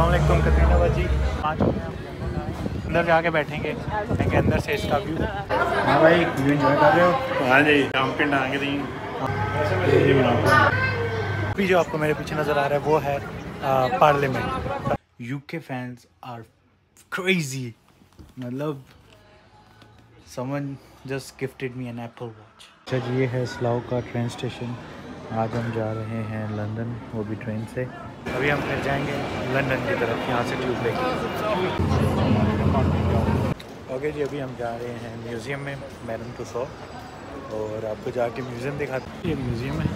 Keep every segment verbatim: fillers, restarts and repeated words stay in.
अस्सलामुअलैकुम कतरीना बाजी, आज अंदर जाके बैठेंगे, देखेंगे अंदर से इसका व्यू। हाँ भाई, व्यू एंजॉय कर रहे हो? हाँ जी, हम पिंड आएंगे नहीं। अभी जो आपको मेरे पीछे नज़र आ रहा है वो है parliament. UK fans are crazy, मतलब someone just gifted me an Apple watch. अच्छा जी, ये है स्लाव का ट्रेन स्टेशन। आज हम जा रहे हैं लंदन, वो भी ट्रेन से। अभी हम फिर जाएंगे लंदन की तरफ, यहाँ से ट्यूब लेके। ओके जी, अभी हम जा रहे हैं म्यूज़ियम में, मैडम टुसॉ, और आपको जाके म्यूज़ियम दिखाते हैं। ये म्यूज़ियम है,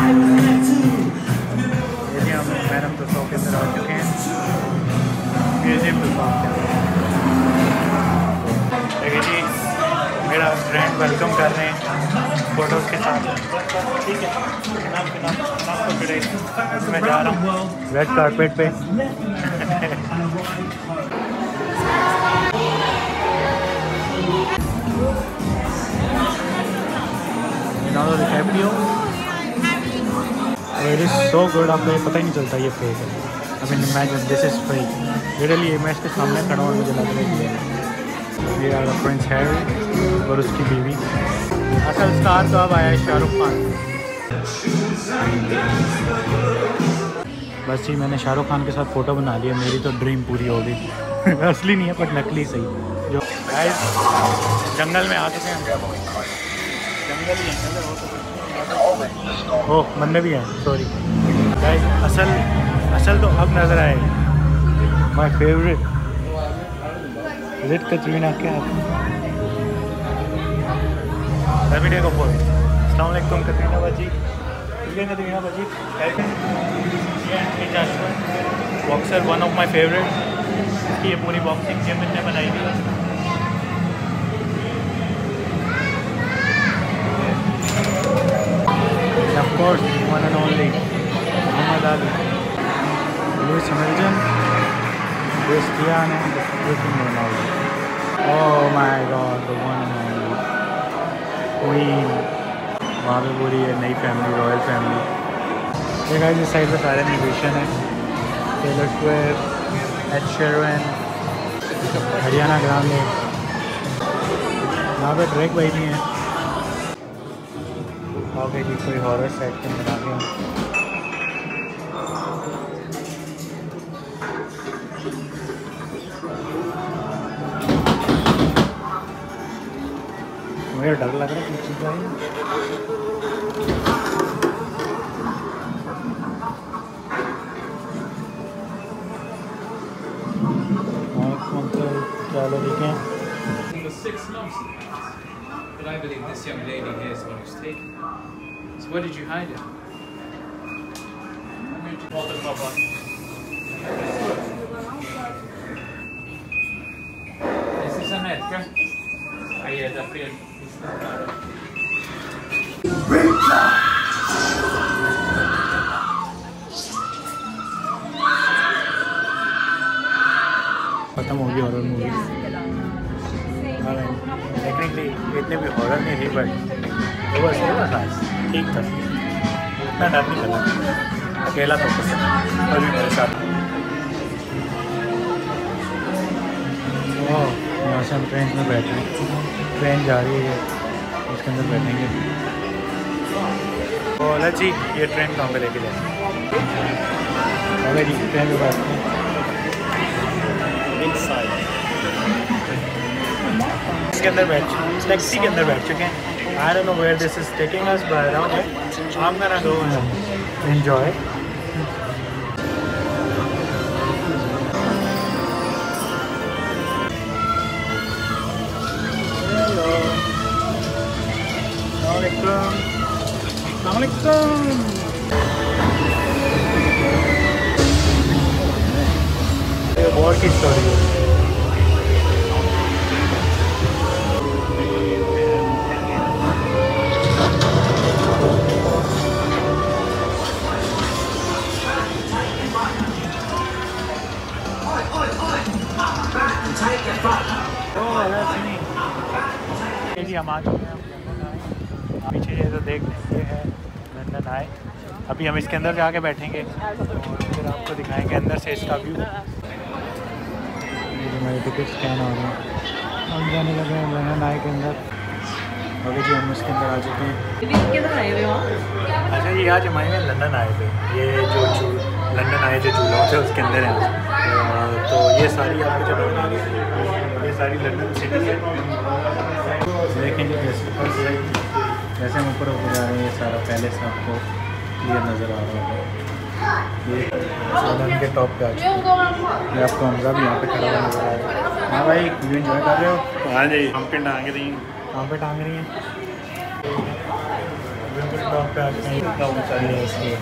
हम मैडम टुसॉ के अंदर आ चुके हैं। म्यूज़ियम टुसॉ जी, मेरा फ्रेंड वेलकम कर रहे हैं फोटोज के साथ। ठीक है, नाम के नाम नाम को पड़े, मैं जा रहा हूँ रेड कारपेट पे। इट इज़ सो गुड, आपको पता ही नहीं चलता ये फेक है। I mean imagine this is fake, really image के सामने खड़ा हुआ मुझे लग रहा है। ये आर प्रिंस हैरी और उसकी बीवी, असल स्टार तो अब आया है शाहरुख खान। बस जी, मैंने शाहरुख खान के साथ फ़ोटो बना लिया, मेरी तो ड्रीम पूरी हो गई। असली नहीं है बट नकली सही। जो जंगल में आ चुके हैं, जंगल ही है, हो मन में भी है, सॉरी गाइस। असल असल तो अब नज़र आएगा। माय फेवरेट लिट कटरीना, क्या वीडियो को फोन। अस्सलाम वालेकुम कतरीना बाजी, कतरीना बाजी boxer, one of my favourite. इसकी ये पूरी बॉक्सिंग गेम इतने बनाई थी। Of course, one and only Muhammad Ali, Lewis Hamilton, Cristiano Ronaldo. Oh my God, the one and only queen. वहाँ पर पूरी है नई फैमिली, रॉयल फैमिली। देखा इस साइड पर सारे म्यूजिशियन हैं, Taylor Swift, Ed Sheeran, Haryana ग्रामीण। यहाँ पर ट्रैक भाई भी हैं। ओके जी, कोई हॉरर साइड के बना के मेरा डर लग रहा है कुछ चीज़ें। खत्म होगी हॉरर मूवी। टेक्निकली इतने भी हॉरर नहीं थी बट वो बस ठीक था, इतना डर नहीं लगा। अकेला तो अभी मेरे साथ। मौसम ट्रेन में बैठ रहे हैं, ट्रेन जा रही है, उसके अंदर बैठेंगे। और जी, ये ट्रेन कहाँ पर लेके जाएंगे? अगर जी ट्रेन में बैठते हैं, इसके अंदर बैठ टैक्सी के अंदर बैठ चुके हैं। I don't know where this is taking us, but around I am gonna go and enjoy. War की स्टोरी है। हम आ चुके हैं पीछे, ये तो देख लेंगे है लंदन आए। है। अभी हम इसके अंदर जाके बैठेंगे और फिर आपको दिखाएंगे अंदर से इसका व्यू। हमारे टिकट स्कैन हो रहे हैं, हम जाने लगे हैं लंदन आई के अंदर। अभी जी हम इसके अंदर आ चुके हैं। अच्छा ये आज हमारे लंदन आए थे, ये जो लंदन आए जो झूला है उसके अंदर है। तो ये सारी आपको जब ये सारी लंदन सिटी है, लेकिन जैसे हम ऊपर ऊपर जा रहे हैं ये सारा पैलेस आपको ये नज़र आ रहा है। ये लंदन के टॉप पे आ चुके हैं। ये आपको हमजा भी यहाँ पे खड़ा हुआ नज़र आ रहा है। हाँ भाई व्यू एंजॉय कर रहे हो? हाँ जी हम पे टाँग रही हैं, कहाँ पे टाँग रही हैं? बिल्कुल टॉप पे आ चुके हैं इसलिए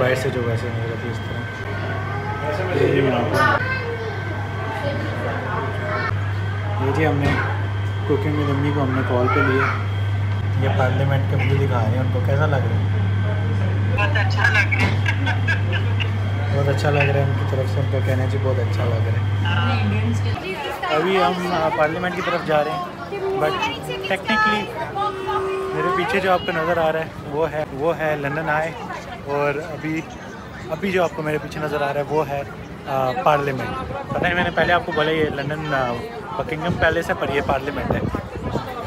बाहर से जो वैसे नहीं रहती इस तरह। ये जी ये जी हमने कुकिंग में मम्मी को हमने कॉल पे लिया। ये पार्लियामेंट के व्यू दिखा रहे हैं, उनको कैसा लग रहा है? बहुत अच्छा लग रहा है, बहुत अच्छा लग रहा है उनकी तरफ से, उनका कहना है जी बहुत अच्छा लग रहा है। अभी हम पार्लियामेंट की तरफ जा रहे हैं, बट टेक्निकली मेरे पीछे जो आपको नज़र आ रहा है वो है वो है लंदन आए, और अभी अभी जो आपको मेरे पीछे नज़र आ रहा है वो है पार्लियामेंट। पता नहीं मैंने पहले आपको बोला ये लंदन बकिंगम पैलेस है, पर ये पार्लियामेंट है।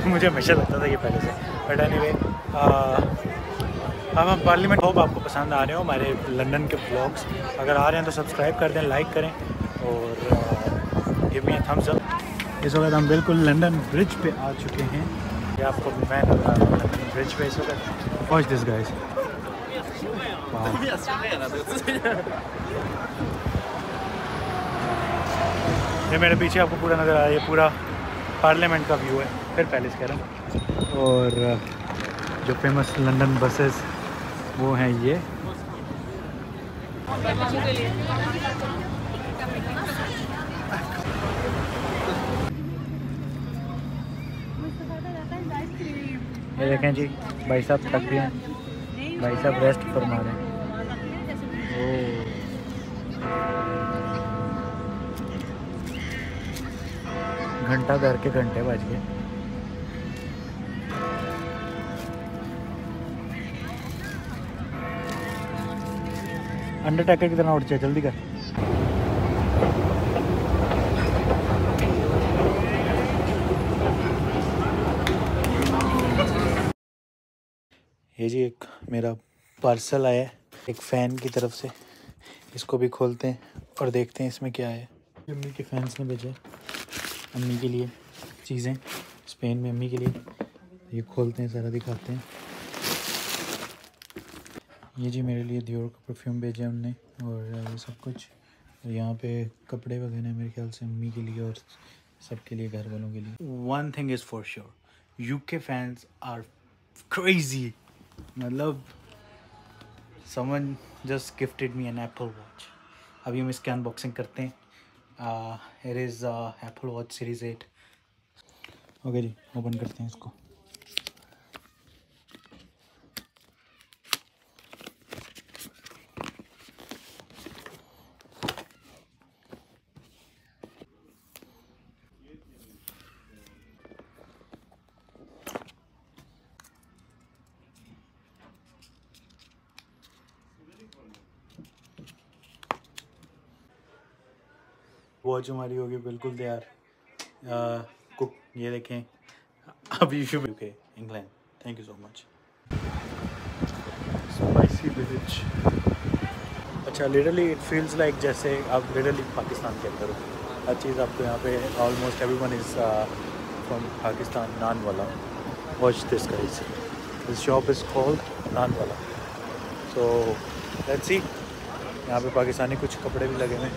मुझे हमेशा लगता था ये पैलेस है, बट एनी वे अब हम पार्लियामेंट। होप आपको पसंद आ रहे हो हमारे लंदन के ब्लॉग्स, अगर आ रहे हैं तो सब्सक्राइब कर दें, लाइक करें और give me a thumbs up. इस वक्त हम बिल्कुल लंदन ब्रिज पे आ चुके हैं। ये आपको मैं नजर आ रहा हूँ लंदन ब्रिज पे इस वक्त। वॉच दिस गाइस, ये मेरे पीछे आपको पूरा नज़र आ रहा है, ये पूरा पार्लियामेंट का व्यू है, फिर पैलेस कह रहा हूँ। और जो फेमस लंदन बसेस वो हैं ये। ये देखें जी भाई साहब थक गए हैं, भाई साहब रेस्ट फरमा रहे हैं। घंटा घर के घंटे बज गए। अंडरटेकर की तरह उठ जाए, जल्दी कर। ये जी एक मेरा पार्सल आया है एक फ़ैन की तरफ से, इसको भी खोलते हैं और देखते हैं इसमें क्या है। मम्मी के फैंस ने भेजा है अम्मी के लिए चीज़ें, स्पेन में अम्मी के लिए। ये खोलते हैं सारा, दिखाते हैं। ये जी मेरे लिए दियोर का परफ्यूम भेजा हमने और ये सब कुछ। और यहाँ पे कपड़े वगैरह मेरे ख्याल से अम्मी के लिए और सबके लिए, घर वालों के लिए। One thing is for sure, UK fans are crazy. मतलब someone just gifted me an Apple watch. अभी हम इसकी अनबॉक्सिंग करते हैं। It is Apple watch series eight. Okay जी ओपन करते हैं इसको। वॉच हमारी होगी बिल्कुल तैयार कुक। ये देखें अभी U K England. Thank you so much. Spicy which. अच्छा लिटरली इट फील्स लाइक जैसे आप लिटरली पाकिस्तान के अंदर हो। हर चीज़ आपको यहाँ पे almost everyone is from Pakistan. Naan Wala watch this guys, this shop is called Naan Wala. So let's see, यहाँ पे पाकिस्तानी कुछ कपड़े भी लगे हैं।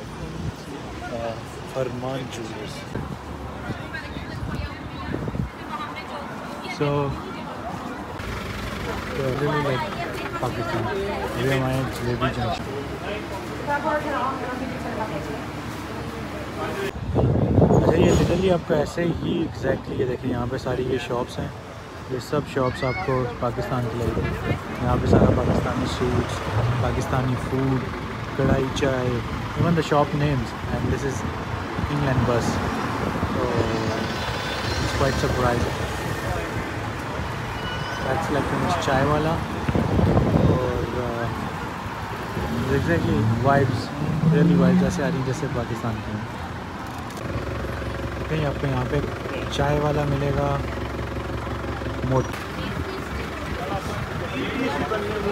फरमान जूस। सो पाकिस्तान ये हमारे जलेबी जान। अच्छा ये लिटरली आपको ऐसे ही एग्जैक्टली ये देखें, यहाँ पे सारी ये शॉप्स हैं। ये सब शॉप्स आपको पाकिस्तान की लगेगी। यहाँ पे सारा Pakistani suits, Pakistani food, karahi chai, even the shop names. And this is England bus, so it's quite surprising. Tax electronics चाय वाला और देखते हैं कि वाइब्स रियली वाइब्स ऐसे आ रही जैसे पाकिस्तान के हैं। कहीं आपको यहाँ पे चाय वाला मिलेगा मोट